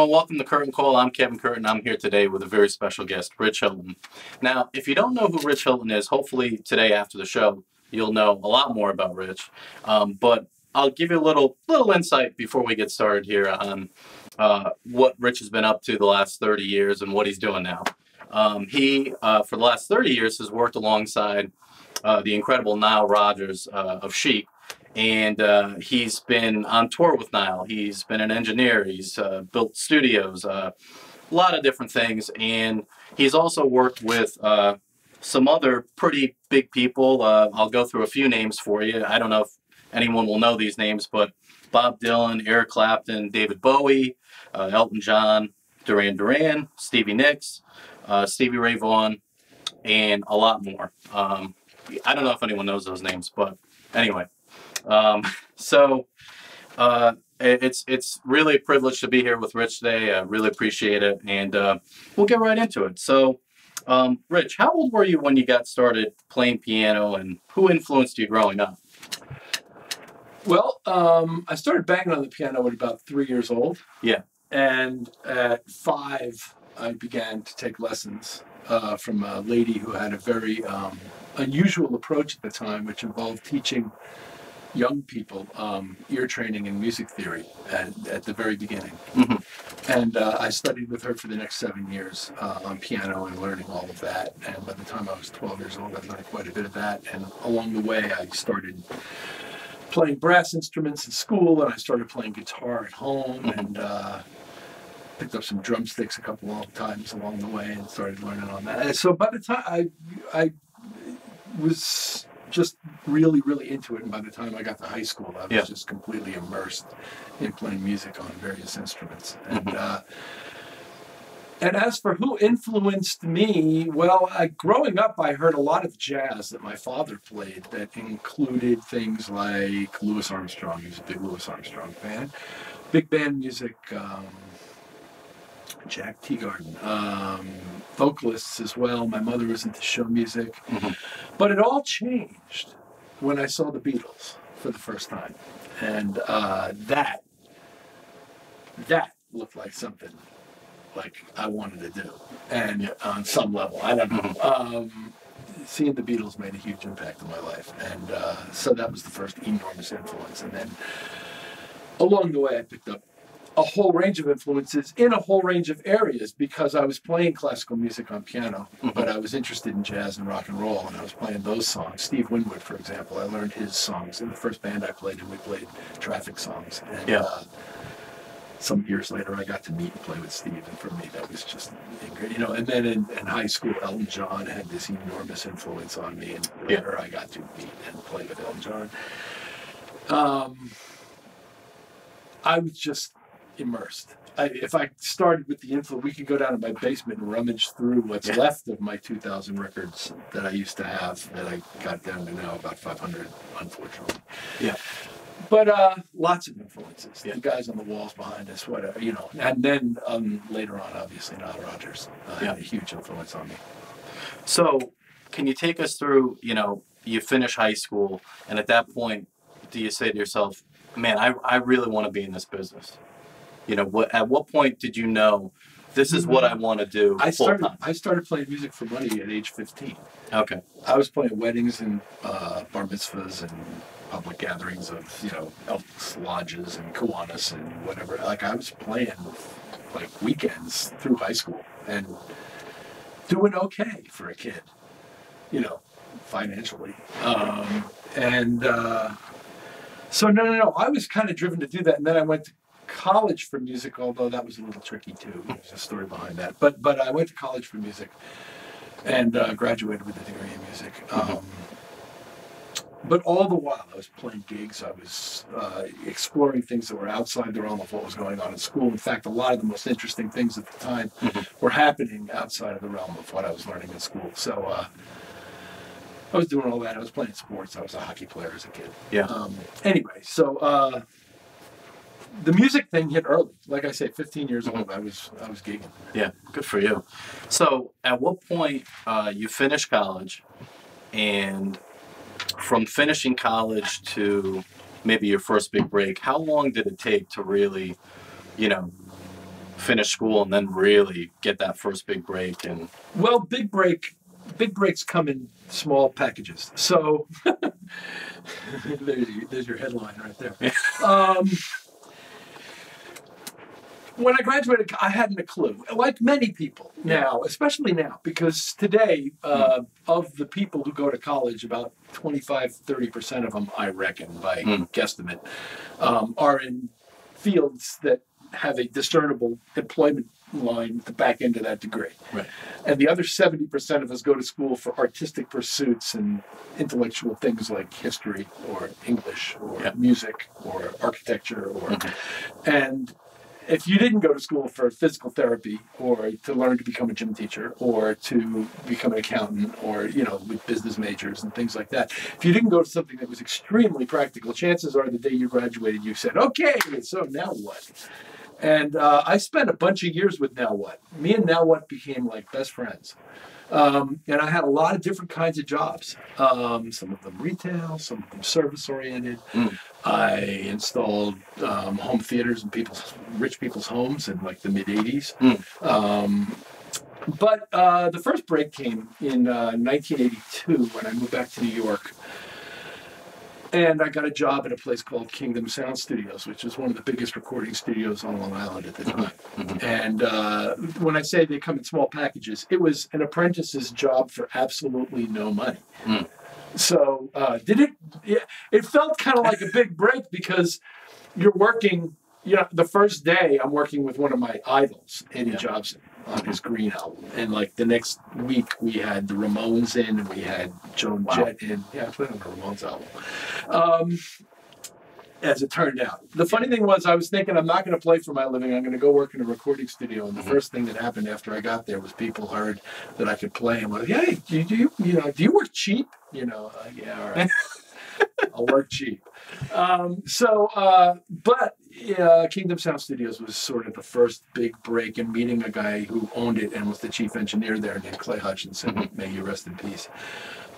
Welcome to Curtin Call. I'm Kevin Curtin. I'm here today with a very special guest, Rich Hilton. Now, if you don't know who Rich Hilton is, hopefully today after the show you'll know a lot more about Rich. But I'll give you a little insight before we get started here on what Rich has been up to the last 30 years and what he's doing now. He, for the last 30 years, has worked alongside the incredible Nile Rodgers of Chic. And he's been on tour with Nile. He's been an engineer. He's built studios, a lot of different things. And he's also worked with some other pretty big people. I'll go through a few names for you. I don't know if anyone will know these names, but Bob Dylan, Eric Clapton, David Bowie, Elton John, Duran Duran, Stevie Nicks, Stevie Ray Vaughan, and a lot more. I don't know if anyone knows those names, but anyway. It's really a privilege to be here with Rich today. I really appreciate it, and we'll get right into it. So, Rich, how old were you when you got started playing piano, and who influenced you growing up? Well, I started banging on the piano at about 3 years old. Yeah. And at 5, I began to take lessons from a lady who had a very unusual approach at the time, which involved teaching young people ear training and music theory at the very beginning. Mm-hmm. And I studied with her for the next 7 years on piano and learning all of that. And by the time I was 12 years old, I learned quite a bit of that. And along the way, I started playing brass instruments in school, and I started playing guitar at home. Mm-hmm. And picked up some drumsticks a couple of times along the way and started learning on that. And so by the time I was just really into it, and by the time I got to high school, I was just completely immersed in playing music on various instruments. And and as for who influenced me, well, growing up, I heard a lot of jazz that my father played that included things like Louis Armstrong. He was a big Louis Armstrong fan. Big band music, Jack Teagarden, vocalists as well. My mother was into show music. Mm-hmm. But it all changed when I saw the Beatles for the first time. And that looked like something like I wanted to do. And on some level, I don't know. Mm-hmm. Seeing the Beatles made a huge impact on my life. And so that was the first enormous influence. And then along the way, I picked up a whole range of influences in a whole range of areas, because I was playing classical music on piano, but I was interested in jazz and rock and roll, and I was playing those songs. Steve Winwood, for example, I learned his songs in the first band I played, and we played Traffic songs. And some years later, I got to meet and play with Steve, and for me, that was just great, you know. And then in high school, Elton John had this enormous influence on me, and later I got to meet and play with Elton John. I was just immersed. If I started with the influence, we could go down to my basement and rummage through what's left of my 2,000 records that I used to have, that I got down to now about 500, unfortunately. Yeah. But lots of influences. Yeah. The guys on the walls behind us, whatever, you know. And then later on, obviously, Nile Rodgers had a huge influence on me. So can you take us through, you know, you finish high school, and at that point, do you say to yourself, man, I really want to be in this business? You know, at what point did you know this is what I want to do. I started playing music for money at age 15. Okay. I was playing weddings and bar mitzvahs and public gatherings of, you know, Elks lodges and Kiwanis and whatever. Like, I was playing like weekends through high school and doing okay for a kid, you know, financially. So no, I was kind of driven to do that, and then I went to college for music, although that was a little tricky too. There's a story behind that. But I went to college for music and graduated with a degree in music. But all the while, I was playing gigs. I was exploring things that were outside the realm of what was going on in school. In fact, a lot of the most interesting things at the time were happening outside of the realm of what I was learning in school. So I was doing all that. I was playing sports. I was a hockey player as a kid. Yeah. Anyway, so the music thing hit early. Like I say, 15 years old, I was gigging. Yeah, good for you. So at what point you finished college, and from finishing college to maybe your first big break, how long did it take to really, you know, finish school and then really get that first big break? And well, big breaks come in small packages. So there's your headline right there. When I graduated, I hadn't a clue, like many people now, especially now, because today, of the people who go to college, about 25–30% of them, I reckon, by guesstimate, are in fields that have a discernible employment line at the back end of that degree. Right. And the other 70% of us go to school for artistic pursuits and intellectual things like history or English or music or architecture or... And if you didn't go to school for physical therapy or to learn to become a gym teacher or to become an accountant or, you know, with business majors and things like that, if you didn't go to something that was extremely practical, chances are the day you graduated, you said, okay, so now what? And I spent a bunch of years with Now What. Me and Now What became like best friends. And I had a lot of different kinds of jobs. Some of them retail, some of them service-oriented. I installed home theaters in rich people's homes in like the mid-'80s. But the first break came in 1982 when I moved back to New York. And I got a job at a place called Kingdom Sound Studios, which is one of the biggest recording studios on Long Island at the time. And when I say they come in small packages, it was an apprentice's job for absolutely no money. So it felt kind of like a big break because you're working, you know, the first day I'm working with one of my idols, Eddie Jobson, on his Green album. And like the next week we had the Ramones in and we had Joan Jett in. Yeah, I played on the Ramones album. As it turned out. The funny thing was I was thinking I'm not going to play for my living. I'm going to go work in a recording studio. And the first thing that happened after I got there was people heard that I could play and went, hey, do you work cheap? You know, yeah, all right. I'll work cheap. Kingdom Sound Studios was sort of the first big break, and meeting a guy who owned it and was the chief engineer there named Clay Hutchinson, may you rest in peace,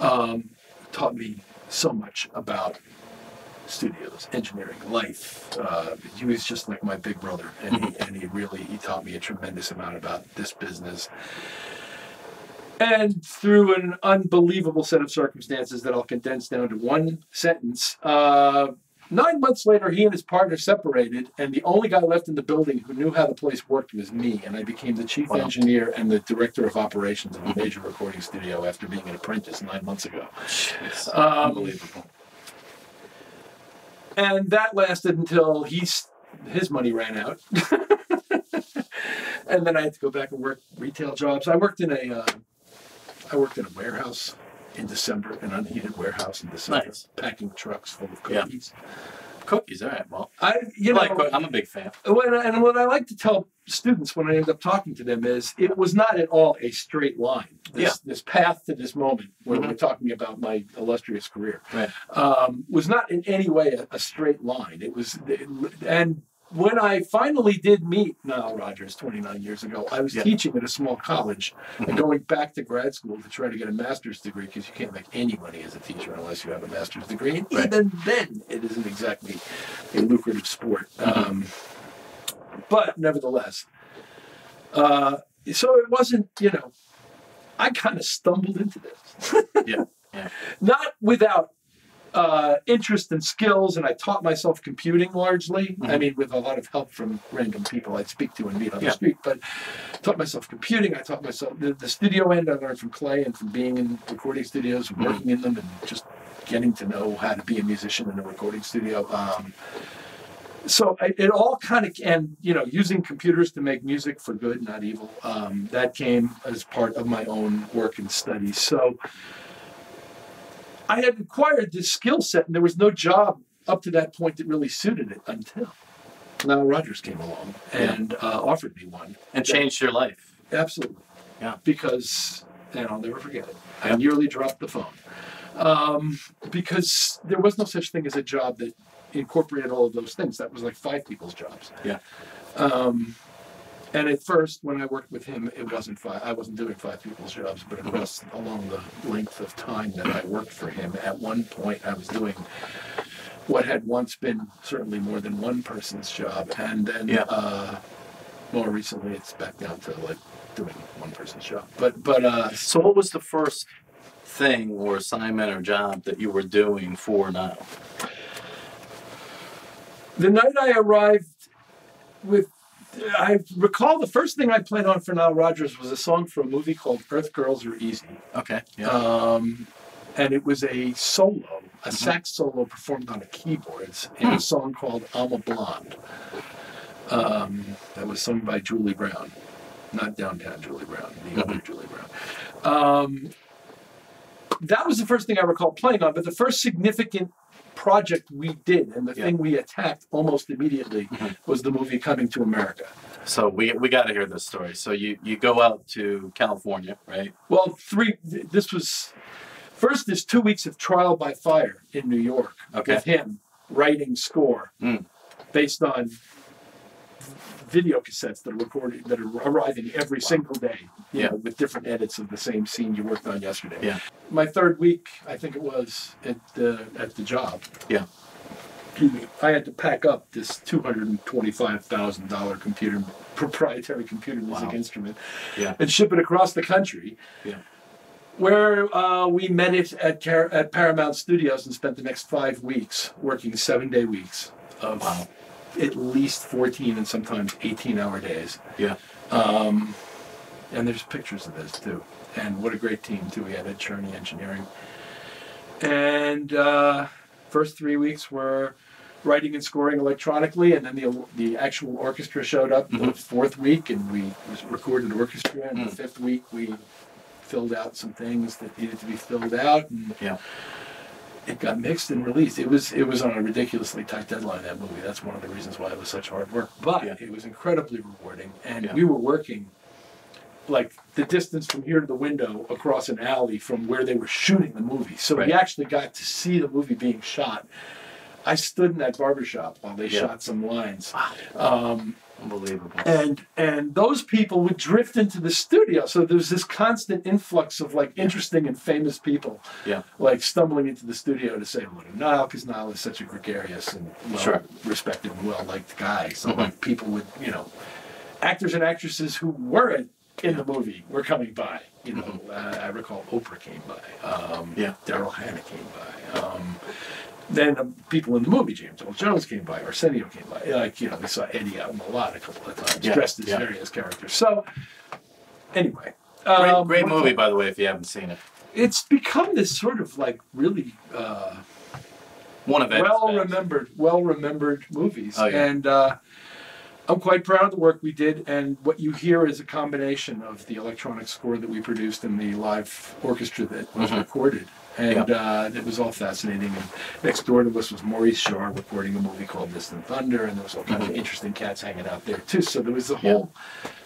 taught me so much about studios, engineering, life. He was just like my big brother, and he taught me a tremendous amount about this business. And through an unbelievable set of circumstances that I'll condense down to one sentence, 9 months later, he and his partner separated, and the only guy left in the building who knew how the place worked was me, and I became the chief engineer and the director of operations of a major recording studio after being an apprentice 9 months ago. Unbelievable. And that lasted until his money ran out. And then I had to go back and work retail jobs. I worked in a warehouse in December, an unheated warehouse in December, packing trucks full of cookies. Yeah. Cookies, all right. Well, I'm a big fan. And what I like to tell students when I end up talking to them is it was not at all a straight line, this path to this moment when we're talking about my illustrious career, was not in any way a straight line. It was, and when I finally did meet Nile Rodgers 29 years ago, I was teaching at a small college and going back to grad school to try to get a master's degree because you can't make any money as a teacher unless you have a master's degree. And even then, it isn't exactly a lucrative sport. But nevertheless, So it wasn't, you know, I kind of stumbled into this. Yeah. Not without interest and skills, and I taught myself computing largely. Mm-hmm. I mean, with a lot of help from random people I'd speak to and meet on the street, but I taught myself computing. I taught myself the studio end. I learned from Clay and from being in recording studios, working in them, and just getting to know how to be a musician in a recording studio. So it all kind of, and you know, using computers to make music for good, not evil, that came as part of my own work and study. So I had acquired this skill set, and there was no job up to that point that really suited it until Nile Rodgers came along and offered me one. And changed your life. Absolutely. Yeah. Because, and I'll never forget it, I nearly dropped the phone. Because there was no such thing as a job that incorporated all of those things. That was like 5 people's jobs. Yeah. And at first, when I worked with him, it wasn't 5. I wasn't doing 5 people's jobs, but it was along the length of time that I worked for him. At one point, I was doing what had once been certainly more than one person's job, and then more recently, it's back down to like doing one person's job. But so what was the first thing or assignment or job that you were doing for Nile? The night I arrived with, I recall the first thing I played on for Nile Rodgers was a song for a movie called Earth Girls Are Easy. Okay. Yeah. And it was a solo, a sax solo performed on a keyboards in a song called I'm a Blonde. That was sung by Julie Brown, not Downtown Julie Brown, the other Julie Brown. That was the first thing I recall playing on, but the first significant project we did, and the thing we attacked almost immediately, was the movie Coming to America. So we got to hear this story. So you go out to California, right? Well, this was, first is 2 weeks of trial by fire in New York with him writing score based on video cassettes that are recorded, that are arriving every single day, you know, with different edits of the same scene you worked on yesterday. Yeah. My 3rd week, I think it was, at the job. Yeah. I had to pack up this $225,000 computer, proprietary computer music instrument, and ship it across the country. Yeah. Where we met it at Paramount Studios and spent the next 5 weeks working 7-day weeks of at least 14 and sometimes 18-hour days. Yeah. And there's pictures of this too. And what a great team too we had at Chorney Engineering. And first 3 weeks were writing and scoring electronically, and then the actual orchestra showed up the 4th week, and we recorded an orchestra, and the 5th week we filled out some things that needed to be filled out, and it got mixed and released. It was on a ridiculously tight deadline, that movie. That's one of the reasons why it was such hard work. But it was incredibly rewarding. And we were working like the distance from here to the window across an alley from where they were shooting the movie. So we actually got to see the movie being shot. I stood in that barbershop while they shot some lines. Wow. Unbelievable. And those people would drift into the studio. So there's this constant influx of like interesting and famous people like stumbling into the studio to say hello to Nile, because Nile is such a gregarious and well-respected and well-liked guy. So like people would, you know, actors and actresses who weren't in the movie were coming by. You know, I recall Oprah came by. Daryl Hannah came by. Then people in the movie, James Earl Jones came by, Arsenio came by. Like, you know, we saw Eddie out in the lot a couple of times, dressed as various characters. So, anyway. Great movie, by the way, if you haven't seen it. It's become this sort of, like, really well-remembered movies. Oh, yeah. And I'm quite proud of the work we did, and what you hear is a combination of the electronic score that we produced and the live orchestra that was recorded. And it was all fascinating. And next door to us was Maurice Shaw recording a movie called Distant Thunder, and there was all kinds of interesting cats hanging out there too. So there was the whole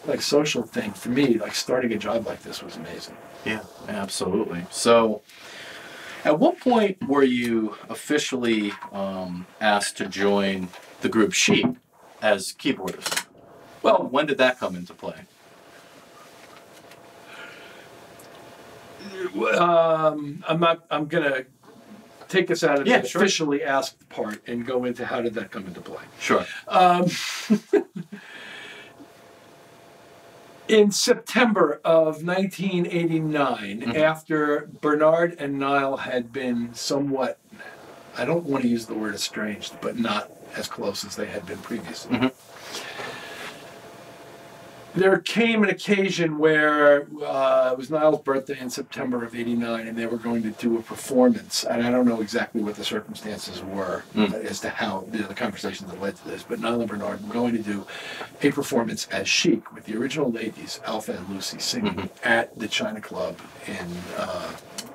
like social thing for me. Like starting a job like this was amazing. Yeah, absolutely. So, at what point were you officially asked to join the group Chic as keyboardist? Well, when did that come into play? I'm gonna take us out of the officially asked part and go into how did that come into play. Sure. In September of 1989, mm-hmm. after Bernard and Nile had been somewhat, I don't want to use the word estranged, but not as close as they had been previously, mm-hmm. there came an occasion where it was Nile's birthday in September of '89, and they were going to do a performance. And I don't know exactly what the circumstances were as to how the conversations that led to this, but Nile and Bernard were going to do a performance as Chic with the original ladies, Alpha and Lucy, singing mm-hmm. at the China Club in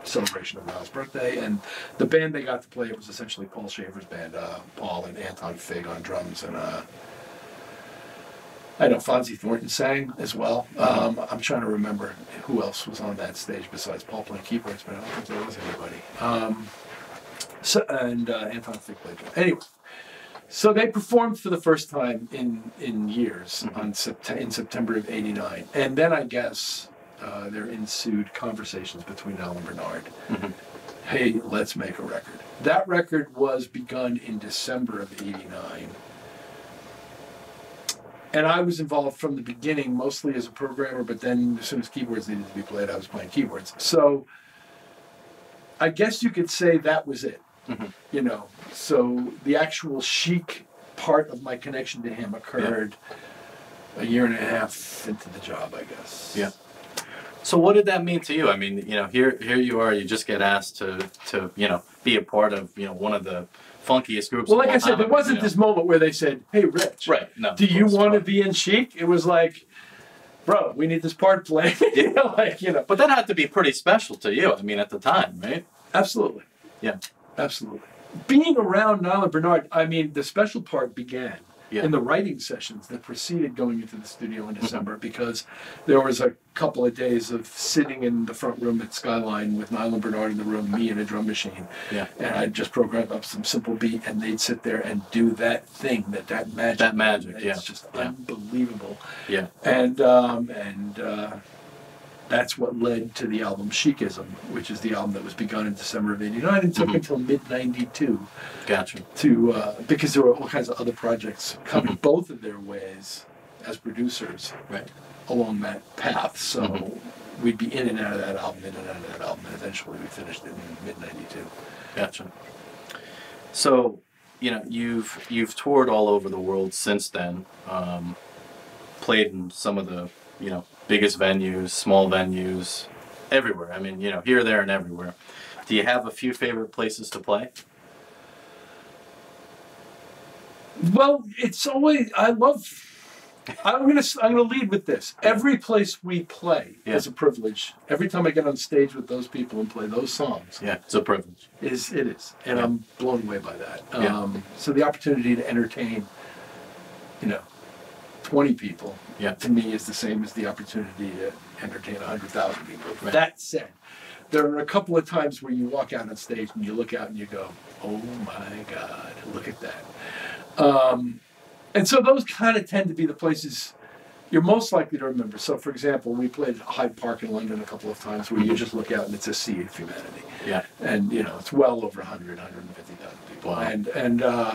celebration of Nile's birthday. And the band they got to play, it was essentially Paul Shaver's band, Paul and Anton Fig on drums, and I know Fonzie Thornton sang as well. I'm trying to remember who else was on that stage besides Paul playing keyboards, but I don't think there was anybody. Anton Fig played. Anyway, so they performed for the first time in years mm-hmm. in September of '89, and then I guess there ensued conversations between Nile and Bernard. Mm-hmm. Hey, let's make a record. That record was begun in December of '89. And I was involved from the beginning, mostly as a programmer, but then as soon as keyboards needed to be played, I was playing keyboards. So I guess you could say that was it, mm-hmm. you know. So the actual Chic part of my connection to him occurred a year and a half into the job, I guess. Yeah. So what did that mean to you? I mean, you know, here you are, you just get asked to you know, be a part of, you know, one of the funkiest groups. Well, like I said, there wasn't this moment where they said, "Hey, Rich, right? No, do you want to be in Chic?" It was like, "Bro, we need this part played." You know, like, you know. But that had to be pretty special to you. I mean, at the time, right? Absolutely. Yeah, absolutely. Being around Nile and Bernard, I mean, the special part began in the writing sessions that preceded going into the studio in December, because there was a couple of days of sitting in the front room at Skyline with Nile and Bernard in the room, me and a drum machine, and I'd just program up some simple beat, and they'd sit there and do that thing, that magic. That magic, it's just unbelievable. Yeah. And that's what led to the album Chicism, which is the album that was begun in December of '89 and took until mid-92. Gotcha. To because there were all kinds of other projects coming both of their ways as producers along that path. So we'd be in and out of that album, and eventually we finished it in mid-92. Gotcha. So, you know, you've toured all over the world since then, played in some of the, you know, biggest venues, small venues, everywhere. I mean, you know, here, there, and everywhere. Do you have a few favorite places to play? Well, it's always, I'm gonna lead with this. Every place we play is a privilege. Every time I get on stage with those people and play those songs, it's a privilege. It is, and I'm blown away by that. So the opportunity to entertain, you know, 20 people to me is the same as the opportunity to entertain 100,000 people. Right. That said, there are a couple of times where you walk out on stage and you look out and you go, "Oh my God, look at that." And so those kind of tend to be the places you're most likely to remember. So, for example, we played Hyde Park in London a couple of times where you just look out and it's a sea of humanity. Yeah. And, you know, it's well over 100, 150,000 people. Wow.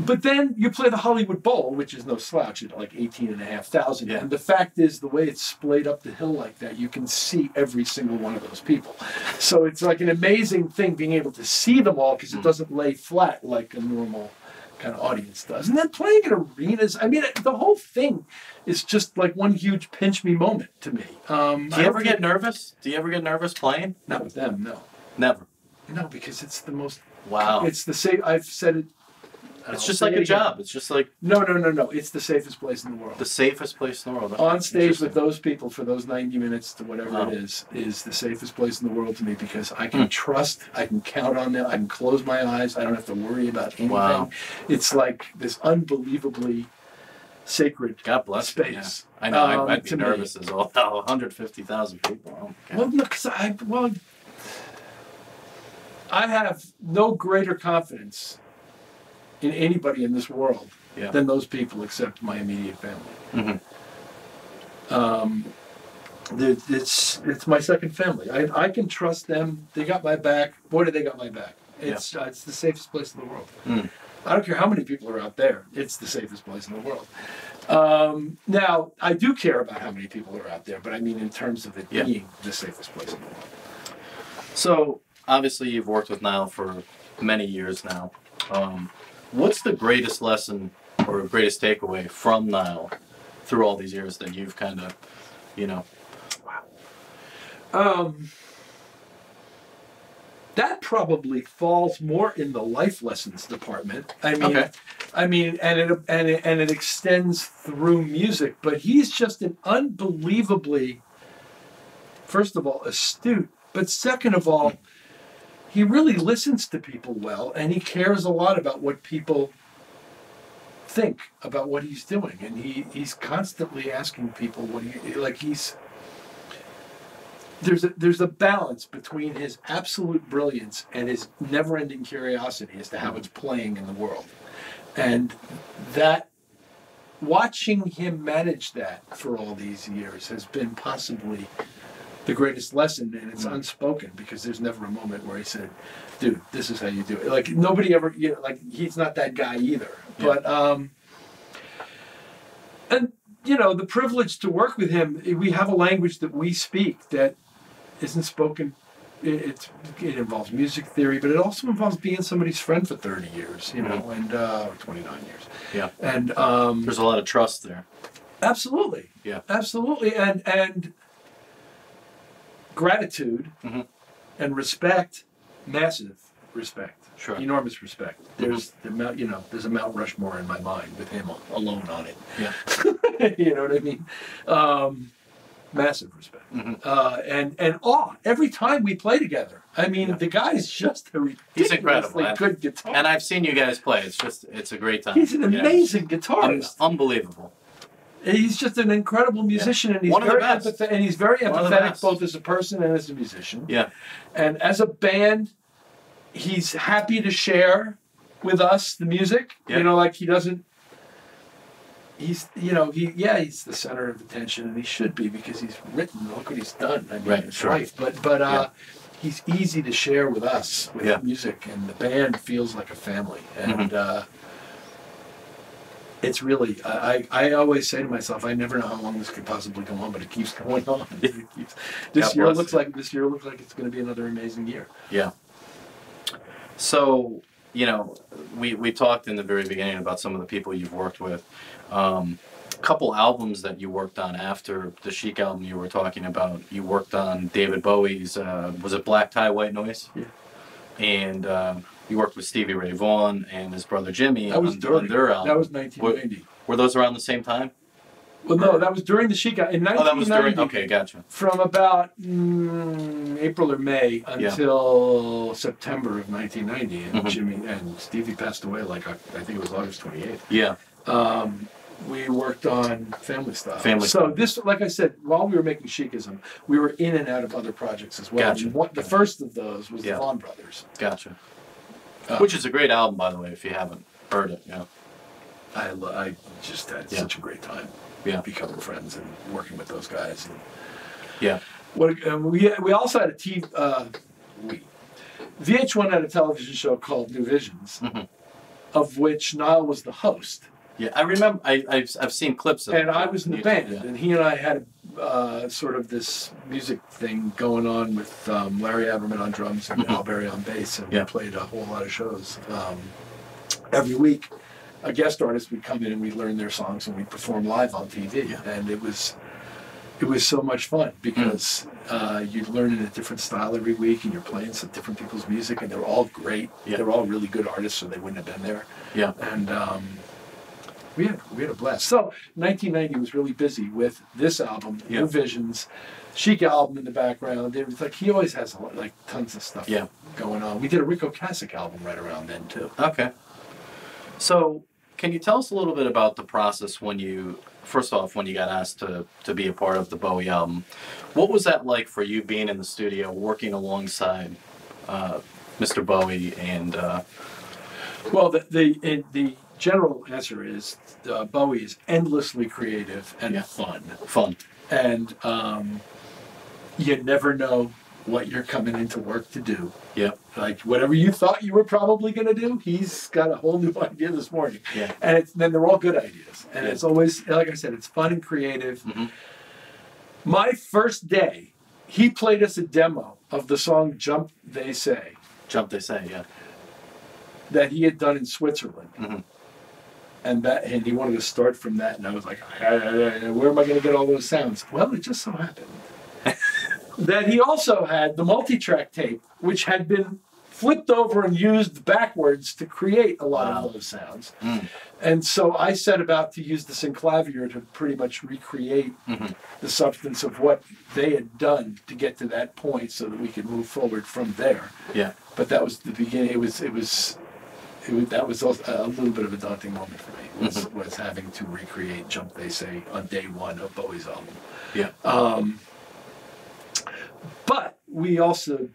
But then you play the Hollywood Bowl, which is no slouch, at like 18,500. And the fact is, the way it's splayed up the hill like that, you can see every single one of those people. So it's like an amazing thing being able to see them all, because it doesn't lay flat like a normal kind of audience does. And then playing in arenas, I mean, the whole thing is just like one huge pinch me moment to me. Do you ever get nervous? Do you ever get nervous playing? Not with them, no. Never? No, because it's the most... Wow. It's the same... I've said it... It's just like a job. It's just like... No. It's the safest place in the world. The safest place in the world. On stage with those people for those 90 minutes to whatever it is the safest place in the world to me, because I can trust, I can count on them, I can close my eyes, I don't have to worry about anything. Wow. It's like this unbelievably sacred space. Yeah. I know, I might be nervous as well. 150,000 people. Oh my God. Well, no, because I have no greater confidence in anybody in this world than those people, except my immediate family. It's my second family. I can trust them. They got my back. Boy, do they got my back. It's the safest place in the world. I don't care how many people are out there. It's the safest place in the world. Now, I do care about how many people are out there, but I mean in terms of it being the safest place in the world. So, obviously you've worked with Nile for many years now. What's the greatest lesson or greatest takeaway from Nile through all these years that you've kind of, you know? Wow. That probably falls more in the life lessons department. I mean, and it extends through music. But he's just an unbelievably, first of all, astute, but second of all, he really listens to people well, and he cares a lot about what people think about what he's doing, and he's constantly asking people what he like. There's a balance between his absolute brilliance and his never-ending curiosity as to how it's playing in the world. And that, watching him manage that for all these years has been possibly the greatest lesson, and it's unspoken because there's never a moment where he said, dude, this is how you do it. Like, nobody ever, you know, like, he's not that guy either. Yeah. But, and, you know, the privilege to work with him, we have a language that we speak that isn't spoken. It involves music theory, but it also involves being somebody's friend for 30 years, you know, and 29 years. Yeah. And there's a lot of trust there. Absolutely. Yeah. Absolutely. And gratitude and respect, massive respect. Sure. Enormous respect. There's the, you know, there's a Mount Rushmore in my mind with him alone on it. Yeah. You know what I mean? Massive respect. And awe. Every time we play together. I mean, the guy's just a ridiculously good guitarist. And I've seen you guys play. It's just, it's a great time. He's an amazing guitarist. Unbelievable. He's just an incredible musician, and he's very empathetic, both as a person and as a musician. Yeah. And as a band, he's happy to share with us the music. Yeah. You know, like, he doesn't, he's, you know, he's the center of attention, and he should be, because he's written, look what he's done. I mean, life. But he's easy to share with us, with music, and the band feels like a family. And it's really, I always say to myself, I never know how long this could possibly go on, but it keeps going on. This year looks like it's going to be another amazing year. Yeah. So, you know, we talked in the very beginning about some of the people you've worked with. A couple albums that you worked on after the Chic album you were talking about. You worked on David Bowie's, was it Black Tie, White Noise? Yeah. And you worked with Stevie Ray Vaughan and his brother Jimmy on their album. That was 1990. Were those around the same time? Well, no, that was during the Chic album. In 1990, that was during, okay, gotcha. From about April or May until September of 1990, and Jimmy and Stevie passed away, like, I think it was August 28th. Yeah. We worked on Family Style. So this, like I said, while we were making Chicism, we were in and out of other projects as well. Gotcha. One, the first of those was the Vaughan Brothers. Gotcha. Which is a great album, by the way, if you haven't heard it. Yeah. I just had such a great time. Yeah. Becoming friends and working with those guys. And yeah. We also had a VH1 had a television show called New Visions, of which Nile was the host. Yeah, I remember. I've seen clips of it. And I was in the band, and he and I had sort of this music thing going on with Larry Aberman on drums and Al Berry on bass, and we played a whole lot of shows. Every week, a guest artist would come in, and we'd learn their songs, and we'd perform live on TV. Yeah. And it was so much fun, because you'd learn in a different style every week, and you're playing some different people's music, and they're all great. Yeah. They're all really good artists, so they wouldn't have been there. Yeah. And we had a blast. So 1990 was really busy with this album, New Visions, Chic album in the background. It was like, he always has like tons of stuff going on. We did a Rico Cassick album right around then too. Okay. So can you tell us a little bit about the process when you, first off, when you got asked to be a part of the Bowie album? What was that like for you, being in the studio, working alongside Mr. Bowie? And well, the general answer is Bowie is endlessly creative and fun. And you never know what you're coming into work to do. Yeah. Like whatever you thought you were probably going to do, he's got a whole new idea this morning. Yeah. And then they're all good ideas. And it's always, like I said, it's fun and creative. Mm-hmm. My first day, he played us a demo of the song Jump They Say. Jump They Say, yeah. That he had done in Switzerland. Mm-hmm. And he wanted to start from that. And I was like, where am I going to get all those sounds? Well, it just so happened that he also had the multi-track tape, which had been flipped over and used backwards to create a lot of those sounds. Mm. And so I set about to use the synclavier to pretty much recreate the substance of what they had done to get to that point so that we could move forward from there. Yeah. But that was the beginning. That was a little bit of a daunting moment for me, was having to recreate Jump They Say on day one of Bowie's album. Yeah. But we also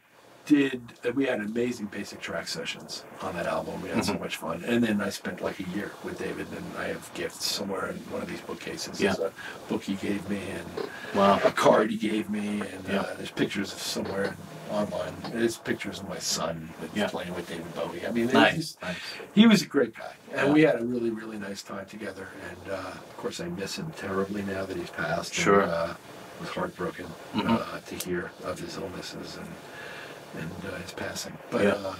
had amazing basic track sessions on that album. We had so much fun. And then I spent like a year with David, and I have gifts somewhere in one of these bookcases. Yeah. There's a book he gave me, and a card he gave me, and there's pictures of somewhere online. There's pictures of my son playing with David Bowie. I mean, he was a great guy, and we had a really, really nice time together. And of course, I miss him terribly now that he's passed. Sure. And, was heartbroken to hear of his illnesses and his passing, but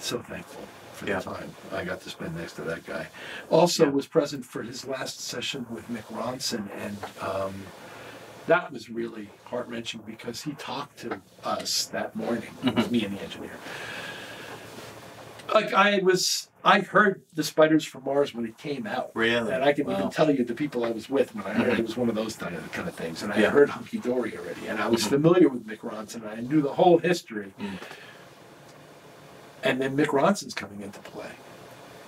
so thankful for the time I got to spend next to that guy. Also was present for his last session with Mick Ronson, and that was really heart-wrenching because he talked to us that morning, me and the engineer. Like I heard The Spiders from Mars when it came out. Really? And I can even tell you the people I was with when I heard it was one of those kind of things. And I heard Hunky Dory already. And I was familiar with Mick Ronson. I knew the whole history. And then Mick Ronson's coming into play.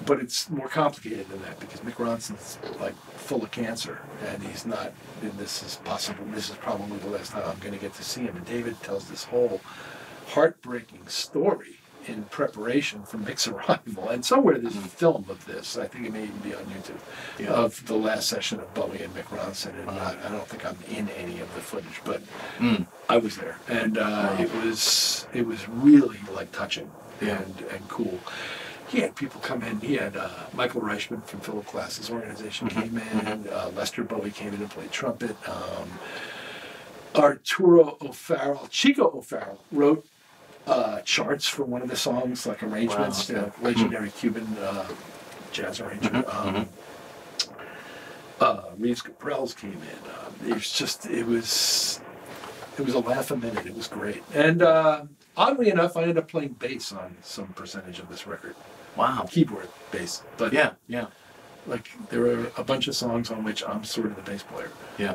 But it's more complicated than that because Mick Ronson's like full of cancer, and he's not, and this is possible, this is probably the last time I'm going to get to see him. And David tells this whole heartbreaking story in preparation for Mick's arrival, and somewhere there's a film of this. I think it may even be on YouTube of the last session of Bowie and Mick Ronson. And I don't think I'm in any of the footage, but I was there, and it was really like touching and cool. He had people come in. He had Michael Reichman from Philip Glass's organization came in. Lester Bowie came in and played trumpet. Arturo O'Farrell, Chico O'Farrell wrote charts for one of the songs, like arrangements, legendary Cuban jazz arranger. Reeves Caprells came in. It was a laugh a minute. It was great. And oddly enough, I ended up playing bass on some percentage of this record. Wow. Keyboard bass. But yeah. Like there were a bunch of songs on which I'm sort of the bass player. Yeah.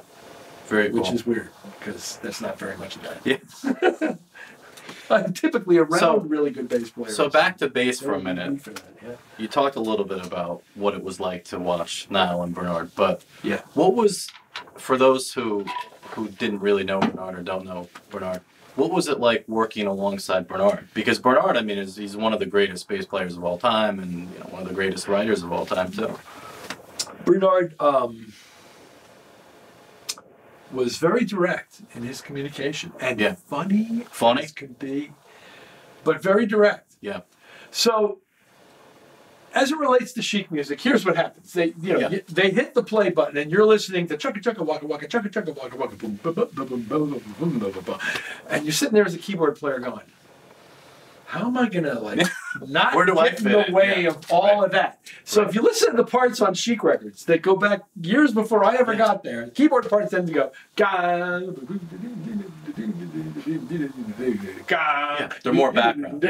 Very cool. Which is weird because that's not very much of that. Yeah. I'm typically around really good bass players. So back to bass for a minute. You talked a little bit about what it was like to watch Nile and Bernard, but what was, for those who didn't really know Bernard or don't know Bernard, what was it like working alongside Bernard? Because Bernard, I mean, he's one of the greatest bass players of all time, and you know, one of the greatest writers of all time too. Bernard was very direct in his communication and funny as could be, but very direct. Yeah. So as it relates to Chic music, here's what happens. They they hit the play button and you're listening to chugga chugga waka waka chugga chugga waka waka boom boom boom boom boom boom boom boom, and you're sitting there as a keyboard player going, how am I gonna like not get in the way of all of that? So if you listen to the parts on Chic records that go back years before I ever got there, the keyboard parts tend to go they're more background.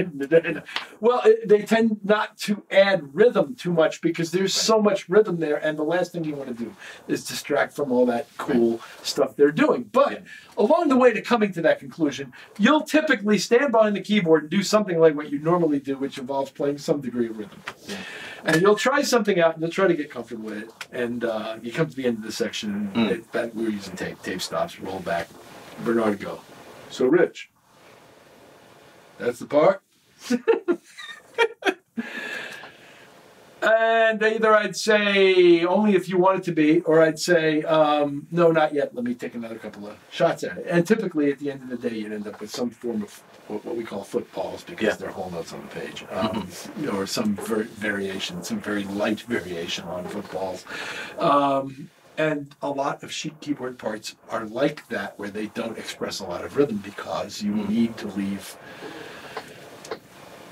Well, they tend not to add rhythm too much because there's so much rhythm there, and the last thing you want to do is distract from all that cool stuff they're doing. But along the way to coming to that conclusion, you'll typically stand behind the keyboard and do something like what you normally do, which involves playing some degree of rhythm. Yeah. And you'll try something out, and you'll try to get comfortable with it. And you come to the end of the section, and we were using tape. Tape stops, roll back. Bernard go, so Rich, that's the part? And either I'd say, only if you want it to be, or I'd say, no, not yet. Let me take another couple of shots at it. And typically, at the end of the day, you'd end up with some form of what we call footballs, because they're whole notes on the page, or some variation, some very light variation on footballs. And a lot of sheet keyboard parts are like that, where they don't express a lot of rhythm, because you need to leave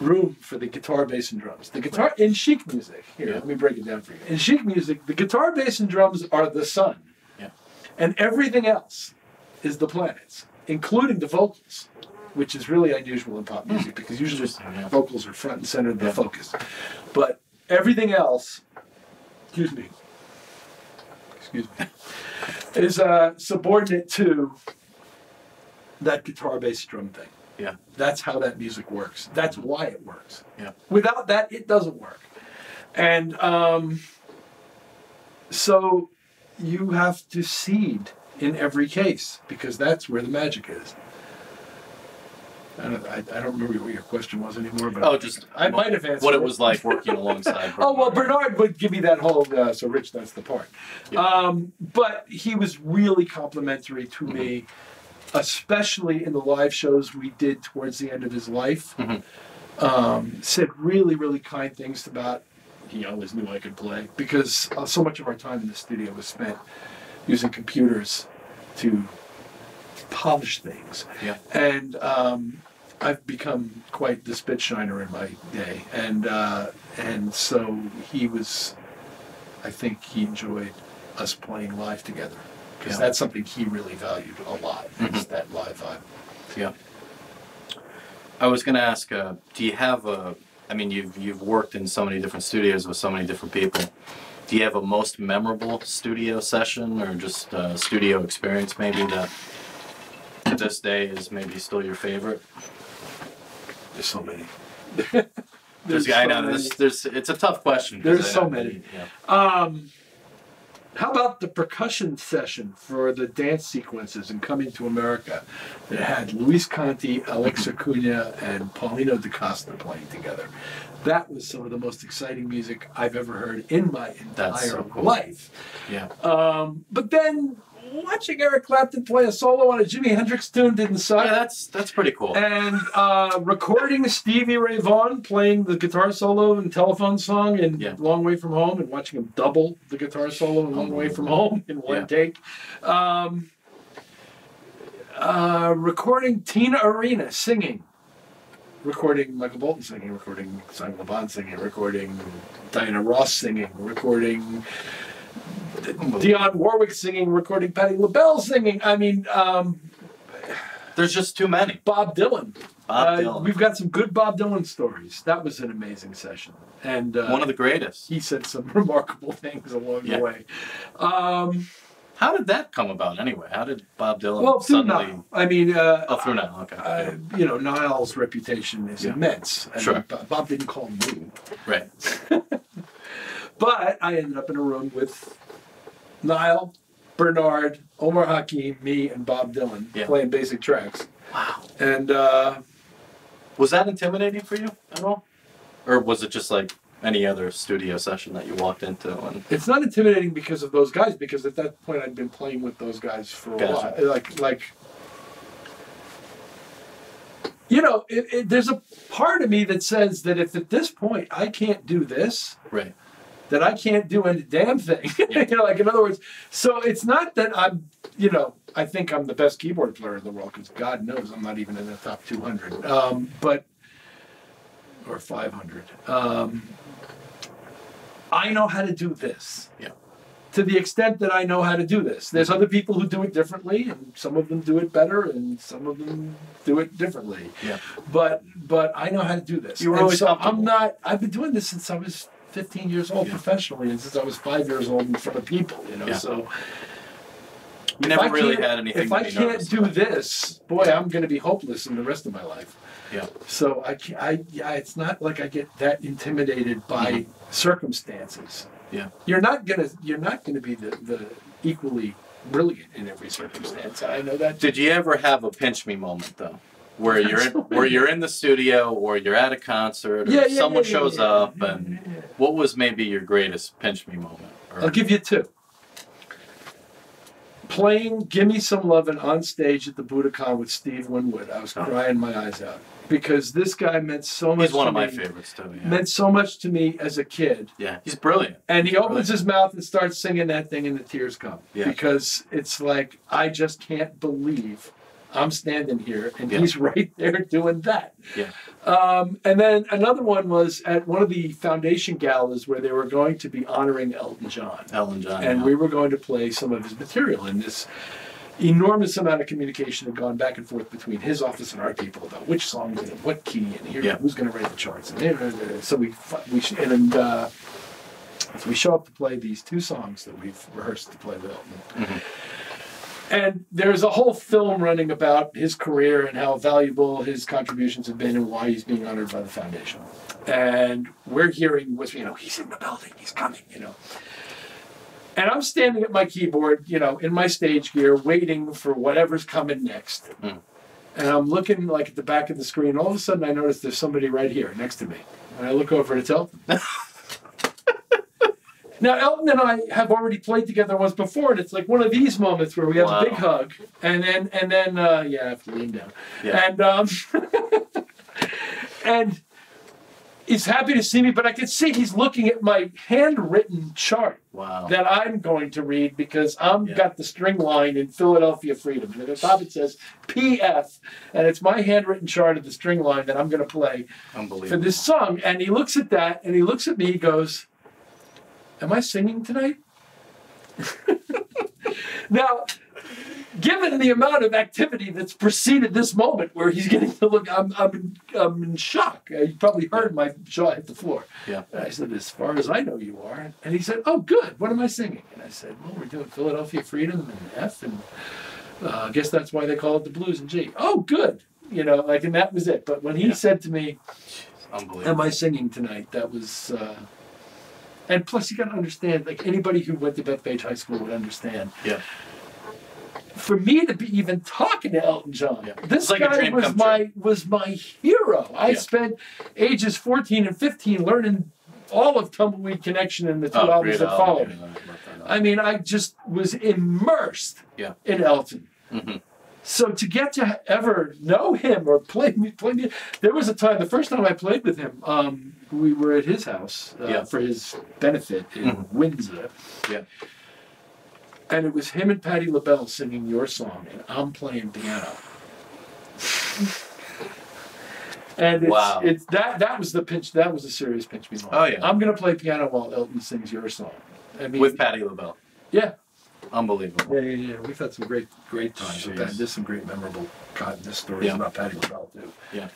room for the guitar, bass, and drums. The guitar in chic music, here, let me break it down for you. In chic music, the guitar, bass, and drums are the sun. Yeah. And everything else is the planets, including the vocals, which is really unusual in pop music, because usually vocals are front and center of the focus. But everything else, excuse me, is subordinate to that guitar, bass, drum thing. Yeah, that's how that music works. That's why it works. Yeah, without that, it doesn't work. And so you have to seed in every case, because that's where the magic is. I don't remember what your question was anymore, but I might have answered what it was like working alongside. Oh, well, Bernard would give me that whole so Rich, that's the part. Yeah. But he was really complimentary to me, especially in the live shows we did towards the end of his life. Said really, really kind things about, he always knew I could play, because so much of our time in the studio was spent using computers to polish things. Yeah. And I've become quite the spit shiner in my day. And so he was, I think he enjoyed us playing live together, because that's something he really valued a lot, is that live vibe. Yeah. I was going to ask, do you have a, I mean, you've worked in so many different studios with so many different people. Do you have a most memorable studio session, or just a studio experience maybe that to this day is maybe still your favorite? There's so many. It's a tough question. There's so many. How about the percussion session for the dance sequences in Coming to America that had Luis Conti, Alex Acuna, and Paulino da Costa playing together? That was some of the most exciting music I've ever heard in my entire life. Yeah. But then watching Eric Clapton play a solo on a Jimi Hendrix tune didn't suck. Yeah, that's pretty cool. And recording Stevie Ray Vaughan playing the guitar solo and Telephone Song in Long Way From Home, and watching him double the guitar solo in Long Way From Home in one take. Recording Tina Arena singing. Recording Michael Bolton singing, recording Simon Le Bon singing, recording Diana Ross singing, recording Dionne Warwick singing, recording Patti LaBelle singing. I mean, there's just too many. Bob Dylan. We've got some good Bob Dylan stories. That was an amazing session, and one of the greatest. He said some remarkable things along the way. How did that come about anyway? How did Bob Dylan suddenly? Nile. I mean, through Nile. Okay. You know, Nile's reputation is immense. And Bob didn't call me. Right. But I ended up in a room with Nile, Bernard, Omar Hakim, me, and Bob Dylan playing basic tracks. Wow. And was that intimidating for you at all? Or was it just like any other studio session that you walked into? And it's not intimidating because of those guys, because at that point I'd been playing with those guys for a while. Like you know, there's a part of me that says that if at this point I can't do this, that I can't do any damn thing. You know, like, in other words, so it's not that I'm, you know, I think I'm the best keyboard player in the world, because God knows I'm not even in the top 200, but or 500. I know how to do this. Yeah. To the extent that I know how to do this. There's other people who do it differently, and some of them do it better, and some of them do it differently. Yeah. But I know how to do this. You were always comfortable. I'm not. I've been doing this since I was 15 years old professionally, and since I was 5 years old in front of people. You know, so. You never really had anything. If I can't do this, boy, I'm going to be hopeless in the rest of my life. Yeah. So it's not like I get that intimidated by circumstances. Yeah. You're not gonna be the equally brilliant in every circumstance. I know that. Did you ever have a pinch me moment though, where you're in the studio, or you're at a concert, or someone shows up and What was maybe your greatest pinch me moment? Or... I'll give you two. Playing Gimme Some Lovin' on stage at the Budokan with Steve Winwood. I was crying my eyes out because this guy meant so much to me. He's one of my favorites too. Yeah. Meant so much to me as a kid. Yeah, he's brilliant. And he opens his mouth and starts singing that thing and the tears come. Yeah. Because it's like, I just can't believe I'm standing here and he's right there doing that. Yeah. And then another one was at one of the foundation galas where they were going to be honoring Elton John. And we were going to play some of his material. And this enormous amount of communication had gone back and forth between his office and our people about which songs and what key and here, who's going to write the charts. And so we show up to play these two songs that we've rehearsed to play with Elton. Mm-hmm. And there's a whole film running about his career and how valuable his contributions have been and why he's being honored by the foundation. And we're hearing, he's in the building, he's coming, And I'm standing at my keyboard, in my stage gear, waiting for whatever's coming next. Mm. And I'm looking like at the back of the screen. All of a sudden, I notice there's somebody right here next to me. And I look over and it's Elton. Now, Elton and I have already played together once before, and it's like one of these moments where we have a big hug, and then I have to lean down. Yeah. And he's happy to see me, but I can see he's looking at my handwritten chart that I'm going to read because I've got the string line in Philadelphia Freedom. And at the top it says PF, and it's my handwritten chart of the string line that I'm going to play for this song. And he looks at that, and he looks at me, he goes... Am I singing tonight? Now, given the amount of activity that's preceded this moment where he's getting to look, I'm in shock. You probably heard my jaw hit the floor. Yeah. And I said, as far as I know you are. And he said, oh, good. What am I singing? And I said, well, we're doing Philadelphia Freedom and F, and I guess that's why they call it the blues and G. Oh, good. And that was it. But when he said to me, am I singing tonight? That was... and plus, you got to understand, like anybody who went to Bethpage High School would understand. Yeah. For me to be even talking to Elton John, this guy was my hero. I spent ages 14 and 15 learning all of Tumbleweed Connection and the two albums that followed. I mean, I just was immersed in Elton. Mm-hmm. So to get to ever know him or play me, there was a time, the first time I played with him, we were at his house for his benefit in Windsor. Yeah. And it was him and Patti LaBelle singing your song, and I'm playing piano. And it's that was the pinch, that was a serious pinch me moment. Oh yeah. I'm gonna play piano while Elton sings your song. I mean, with Patti LaBelle. Yeah. Unbelievable. Yeah. We've had some great times with that. There's some great memorable kindness stories about Patti LaBelle too. Yeah.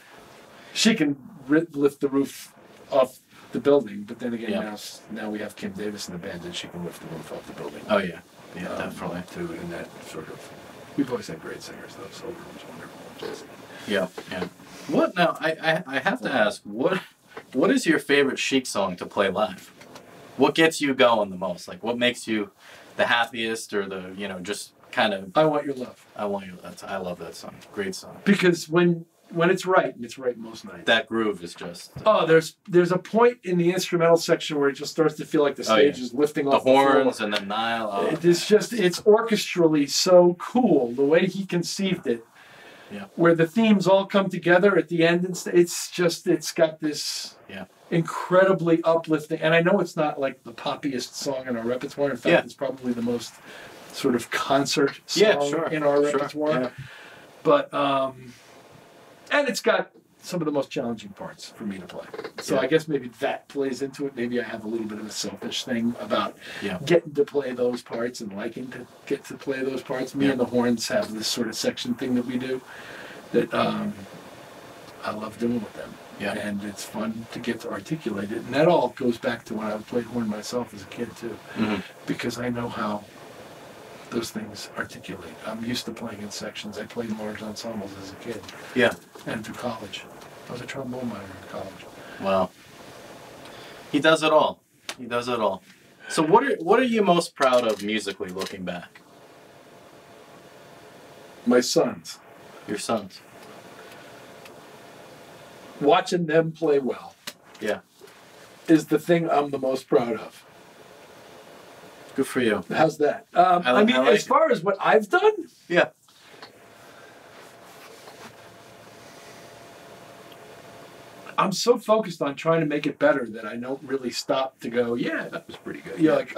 She can lift the roof off the building, but then again, now we have Kim Davis in the band, and she can lift the roof off the building. Oh yeah, yeah, definitely too. And that sort of, we've always had great singers though, so it was wonderful. Yeah, yeah. What now? I have to ask, what is your favorite Chic song to play live? What gets you going the most? Like, what makes you the happiest, or the just kind of? I Want Your Love. I Want Your Love. I love that song. Great song. Because when it's right, and it's right most nights. That groove is just... there's a point in the instrumental section where it just starts to feel like the stage is lifting the off horns the floor. And the Nile. Oh. It's just, it's orchestrally so cool, the way he conceived it. Yeah. Where the themes all come together at the end. And it's just, it's got this incredibly uplifting... And I know it's not like the poppiest song in our repertoire. In fact, it's probably the most sort of concert song in our repertoire. Yeah. But... and it's got some of the most challenging parts for me to play. So I guess maybe that plays into it. Maybe I have a little bit of a selfish thing about getting to play those parts and liking to get to play those parts. Me and the horns have this sort of section thing that we do that I love doing with them. Yeah. And it's fun to get to articulate it. And that all goes back to when I played horn myself as a kid too, because I know how those things articulate. I'm used to playing in sections. I played in large ensembles as a kid. Yeah. And through college. I was a trombone minor in college. Wow. He does it all. He does it all. So what are you most proud of musically looking back? My sons. Your sons. Watching them play well. Yeah. is the thing I'm the most proud of. Good for you. How's that? I mean, as far as what I've done? Yeah. I'm so focused on trying to make it better that I don't really stop to go, yeah, that was pretty good. Yeah, like,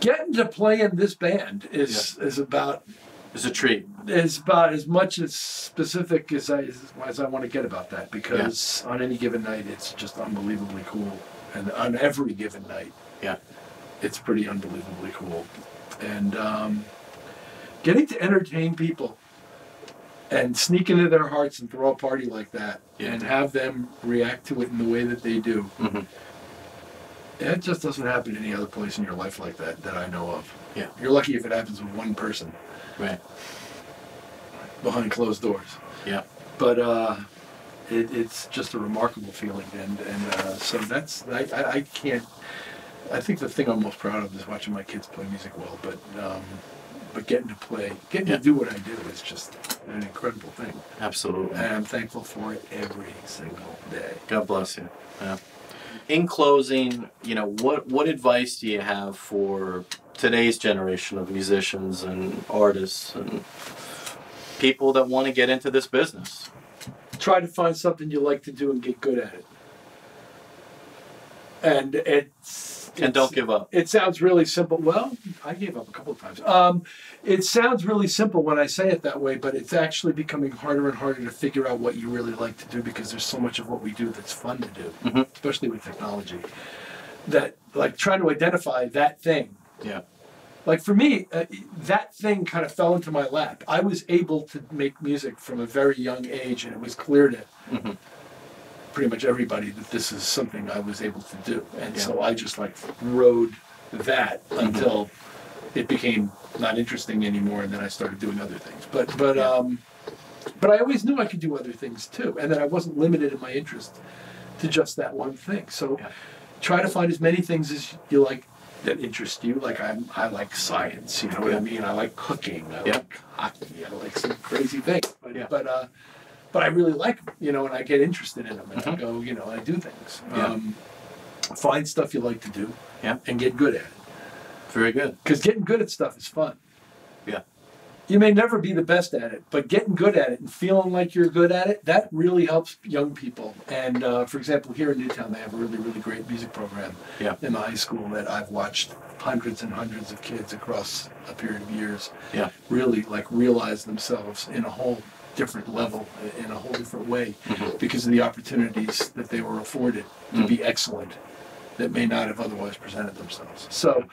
getting to play in this band is a treat. It's about as much as specific as I want to get about that, because on any given night, it's just unbelievably cool. And on every given night, it's pretty unbelievably cool. And getting to entertain people and sneak into their hearts and throw a party like that and have them react to it in the way that they do. Mm-hmm. It just doesn't happen any other place in your life like that that I know of. Yeah. You're lucky if it happens with one person. Right. Behind closed doors. Yeah. But it's just a remarkable feeling, and so that's I can't. I think the thing I'm most proud of is watching my kids play music well, but getting to play, getting to do what I do is just an incredible thing. Absolutely. And I'm thankful for it every single day. God bless you. Yeah. In closing, you know, what advice do you have for today's generation of musicians and artists and people that want to get into this business? Try to find something you like to do and get good at it. And don't give up. It sounds really simple. Well, I gave up a couple of times. It sounds really simple when I say it that way, but it's actually becoming harder and harder to figure out what you really like to do, because there's so much of what we do that's fun to do, mm-hmm. especially with technology, that like trying to identify that thing. Yeah. Like for me, that thing kind of fell into my lap. I was able to make music from a very young age, and it was clear to mm-hmm. pretty much everybody that this is something I was able to do. And so I just like rode that until it became not interesting anymore, and then I started doing other things. But I always knew I could do other things too, and that I wasn't limited in my interest to just that one thing. So try to find as many things as you like that interest you. Like I like science, you know what I mean? I like cooking, I like hockey, I like some crazy things. But I really like them, you know, and I get interested in them, and I go, you know, I do things. Find stuff you like to do and get good at it. Very good. Because getting good at stuff is fun. Yeah. You may never be the best at it, but getting good at it and feeling like you're good at it, that really helps young people. And for example, here in Newtown, they have a really, really great music program in the high school that I've watched hundreds and hundreds of kids across a period of years really like realize themselves in a whole different level, in a whole different way, because of the opportunities that they were afforded to be excellent that may not have otherwise presented themselves. So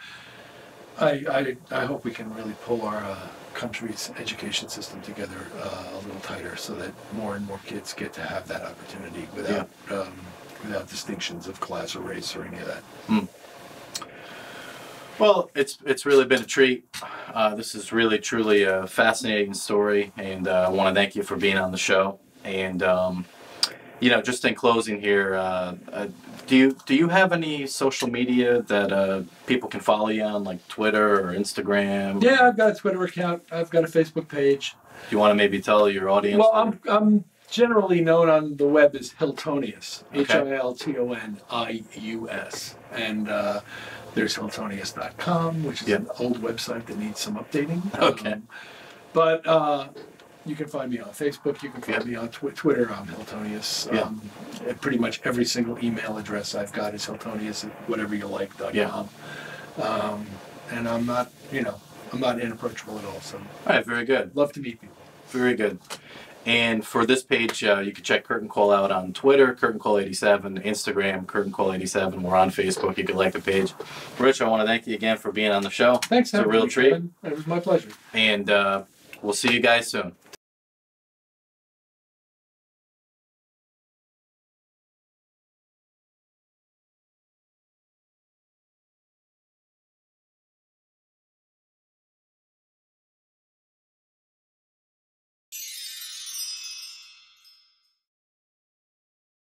I hope we can really pull our country's education system together a little tighter, so that more and more kids get to have that opportunity without without distinctions of class or race or any of that. Well, it's really been a treat. This is really, truly a fascinating story, and I want to thank you for being on the show. And, you know, just in closing here, do you have any social media that people can follow you on, like Twitter or Instagram? Yeah, I've got a Twitter account. I've got a Facebook page. Do you want to maybe tell your audience? Well, I'm generally known on the web as Hiltonius, Hiltonius. And there's Hiltonius.com, which is an old website that needs some updating. Okay. But you can find me on Facebook. You can find me on Twitter. I'm Hiltonius. Pretty much every single email address I've got is Hiltonius@whateveryoulike.com. Yeah. And I'm not, you know, I'm not inapproachable at all. So. All right. Very good. Love to meet people. Very good. And for this page, you can check Curtain Call out on Twitter, Curtain Call 87, Instagram, Curtain Call 87. We're on Facebook. You can like the page. Rich, I want to thank you again for being on the show. Thanks. It's a real treat. It was my pleasure. And we'll see you guys soon.